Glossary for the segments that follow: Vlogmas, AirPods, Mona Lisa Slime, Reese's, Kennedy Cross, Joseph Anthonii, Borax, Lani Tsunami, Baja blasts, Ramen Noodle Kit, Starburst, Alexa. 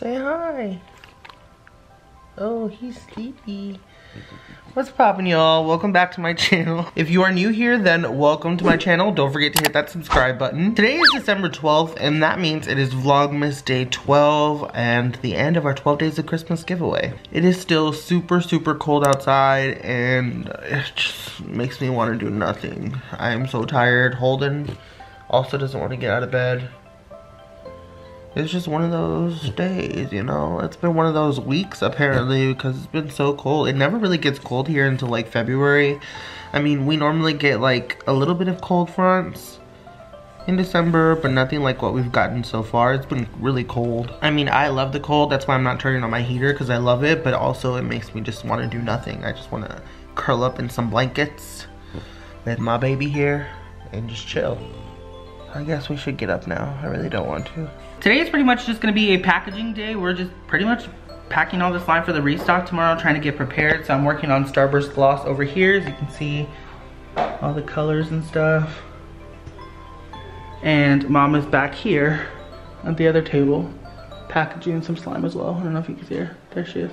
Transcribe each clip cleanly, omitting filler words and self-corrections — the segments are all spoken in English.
Say hi. Oh, he's sleepy. What's poppin', y'all? Welcome back to my channel. If you are new here, then welcome to my channel. Don't forget to hit that subscribe button. Today is December 12th, and that means it is Vlogmas Day 12 and the end of our 12 Days of Christmas giveaway. It is still super, super cold outside, and it just makes me want to do nothing. I am so tired. Holden also doesn't want to get out of bed. It's just one of those days, you know? It's been one of those weeks, apparently, because it's been so cold. It never really gets cold here until, like, February. I mean, we normally get, like, a little bit of cold fronts in December, but nothing like what we've gotten so far. It's been really cold. I mean, I love the cold. That's why I'm not turning on my heater, because I love it, but also it makes me just want to do nothing. I just want to curl up in some blankets with my baby here and just chill. I guess we should get up now. I really don't want to. Today is pretty much just gonna be a packaging day. We're just pretty much packing all this slime for the restock tomorrow, trying to get prepared. So I'm working on Starburst gloss over here, as you can see, all the colors and stuff. And Mama's back here at the other table, packaging some slime as well. I don't know if you can see her. There she is,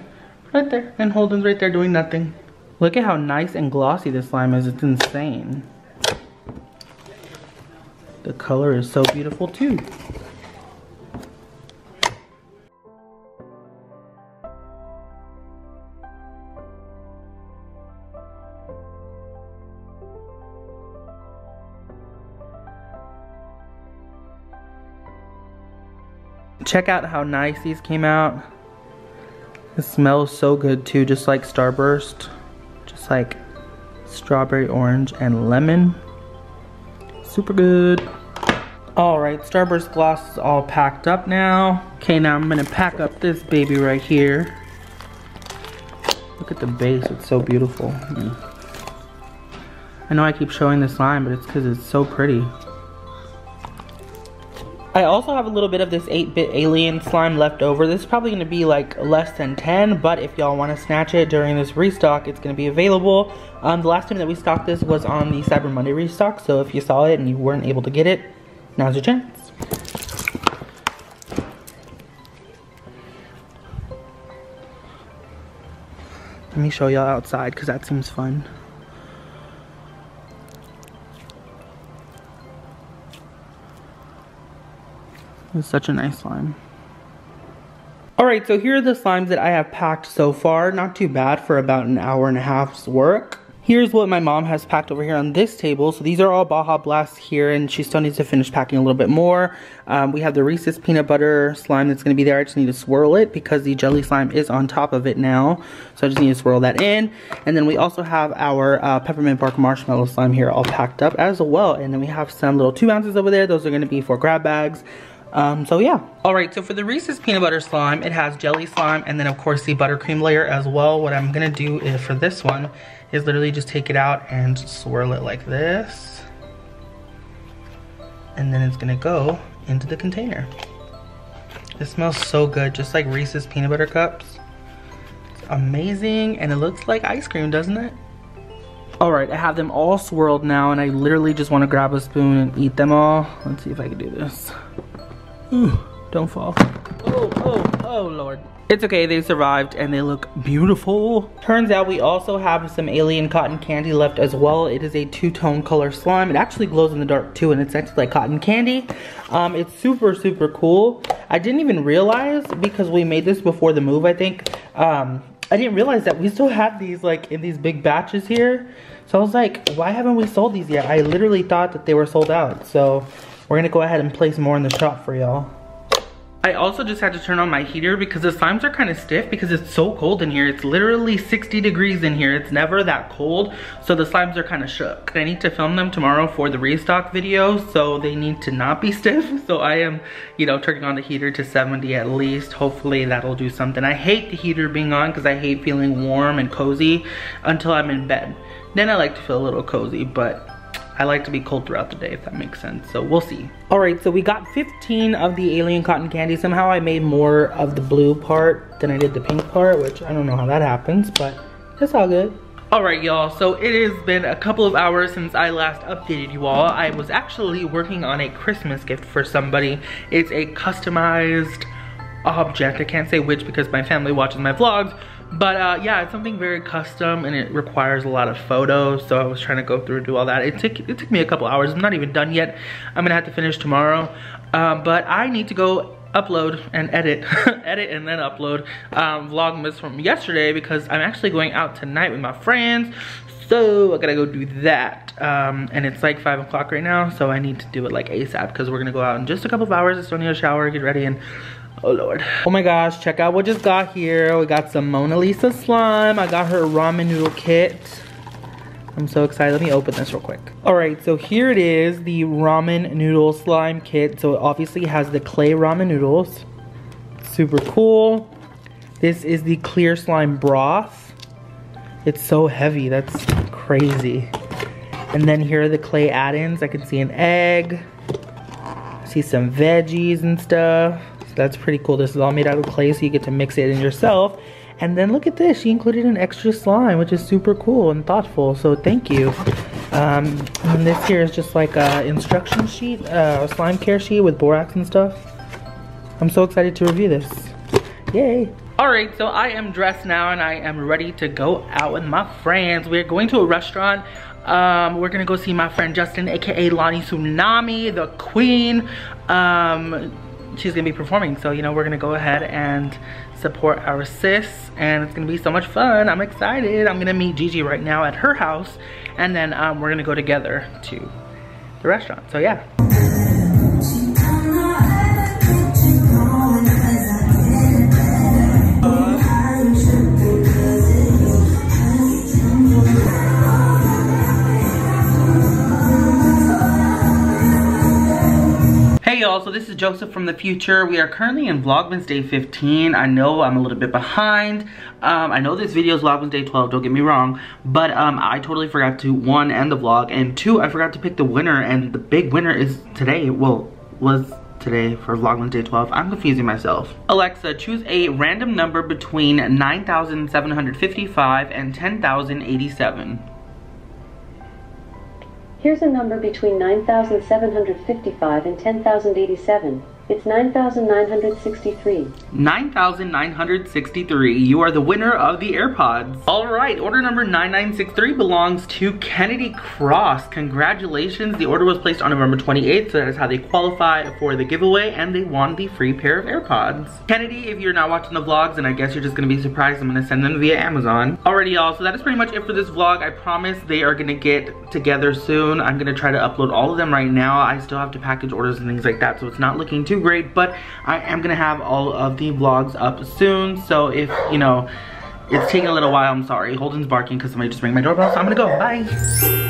right there. And Holden's right there doing nothing. Look at how nice and glossy this slime is. It's insane. The color is so beautiful too. Check out how nice these came out. It smells so good too, just like Starburst. Just like strawberry, orange, and lemon. Super good. All right, Starburst gloss is all packed up now. Okay, now I'm gonna pack up this baby right here. Look at the base, it's so beautiful. I know I keep showing this slime, but it's because it's so pretty. I also have a little bit of this 8-bit alien slime left over. This is probably gonna be like less than 10, but if y'all wanna snatch it during this restock, it's gonna be available. The last time that we stocked this was on the Cyber Monday restock, so if you saw it and you weren't able to get it, now's your chance. Let me show y'all outside, because that seems fun. It's such a nice slime. Alright, so here are the slimes that I have packed so far. Not too bad for about an hour and a half's work. Here's what my mom has packed over here on this table. So these are all Baja Blasts here, and she still needs to finish packing a little bit more. We have the Reese's peanut butter slime that's gonna be there. I just need to swirl it because the jelly slime is on top of it now. So I just need to swirl that in. And then we also have our peppermint bark marshmallow slime here all packed up as well. And then we have some little 2 ounces over there. Those are gonna be for grab bags. So yeah. Alright, so for the Reese's peanut butter slime, it has jelly slime and then of course the buttercream layer as well. What I'm gonna do is, for this one, is literally just take it out and swirl it like this. And then it's gonna go into the container. It smells so good, just like Reese's peanut butter cups. It's amazing, and it looks like ice cream, doesn't it? Alright, I have them all swirled now, and I literally just wanna grab a spoon and eat them all. Let's see if I can do this. Ooh, don't fall. Oh Lord. It's okay, they survived and they look beautiful. Turns out we also have some alien cotton candy left as well. It is a 2-tone color slime. It actually glows in the dark too, and it's actually like cotton candy. It's super, super cool. I didn't even realize, because we made this before the move, I think. I didn't realize that we still had these like in these big batches here. So I was like, why haven't we sold these yet? I literally thought that they were sold out. So we're gonna go ahead and place more in the shop for y'all. I also just had to turn on my heater because the slimes are kind of stiff because it's so cold in here. It's literally 60 degrees in here. It's never that cold, so the slimes are kind of shook. I need to film them tomorrow for the restock video, so they need to not be stiff. So I am, you know, turning on the heater to 70 at least. Hopefully that'll do something. I hate the heater being on because I hate feeling warm and cozy until I'm in bed. Then I like to feel a little cozy, but I like to be cold throughout the day, if that makes sense. So we'll see. All right, so we got 15 of the alien cotton candy. Somehow I made more of the blue part than I did the pink part, which I don't know how that happens, but it's all good. All right, y'all, so it has been a couple of hours since I last updated you all. I was actually working on a Christmas gift for somebody. It's a customized object. I can't say which because my family watches my vlogs, but yeah, it's something very custom and it requires a lot of photos, so I was trying to go through and do all that. It took me a couple hours. I'm not even done yet. I'm gonna have to finish tomorrow, but I need to go upload and edit edit and then upload Vlogmas from yesterday because I'm actually going out tonight with my friends, so I gotta go do that. And it's like 5 o'clock right now, so I need to do it like ASAP because we're gonna go out in just a couple of hours. I still need a shower, get ready, and oh Lord. Oh my gosh, check out what just got here. We got some Mona Lisa Slime. I got her Ramen Noodle Kit. I'm so excited. Let me open this real quick. All right, so here it is, the Ramen Noodle Slime Kit. So it obviously has the clay ramen noodles. Super cool. This is the clear slime broth. It's so heavy, that's crazy. And then here are the clay add-ins. I can see an egg. I see some veggies and stuff. So that's pretty cool. This is all made out of clay, so you get to mix it in yourself. And then look at this, she included an extra slime, which is super cool and thoughtful, so thank you. And this here is just like a instruction sheet, a slime care sheet with borax and stuff. I'm so excited to review this. Yay. All right, so I am dressed now and I am ready to go out with my friends. We're going to a restaurant. We're gonna go see my friend Justin, AKA Lani Tsunami, the queen. She's gonna be performing, so you know, we're gonna go ahead and support our sis, and it's gonna be so much fun. I'm excited. I'm gonna meet Gigi right now at her house, and then we're gonna go together to the restaurant, so yeah. So this is Joseph from the future. We are currently in Vlogmas day 15. I know I'm a little bit behind. I know this video is Vlogmas day 12, don't get me wrong, but I totally forgot to, one, end the vlog, and two, I forgot to pick the winner, and the big winner is today, well, was today for Vlogmas day 12. I'm confusing myself. Alexa, choose a random number between 9,755 and 10,087. Here's a number between 9,755 and 10,087. It's 9,963. 9,963. You are the winner of the AirPods. All right, order number 9963 belongs to Kennedy Cross. Congratulations. The order was placed on November 28th, so that is how they qualify for the giveaway, and they won the free pair of AirPods. Kennedy, if you're not watching the vlogs, then I guess you're just gonna be surprised. I'm gonna send them via Amazon. Alrighty, y'all, so that is pretty much it for this vlog. I promise they are gonna get together soon. I'm gonna try to upload all of them right now. I still have to package orders and things like that, so it's not looking too great, but I am gonna have all of the vlogs up soon, so if you know it's taking a little while, I'm sorry. Holden's barking because somebody just rang my doorbell, so I'm gonna go. Bye.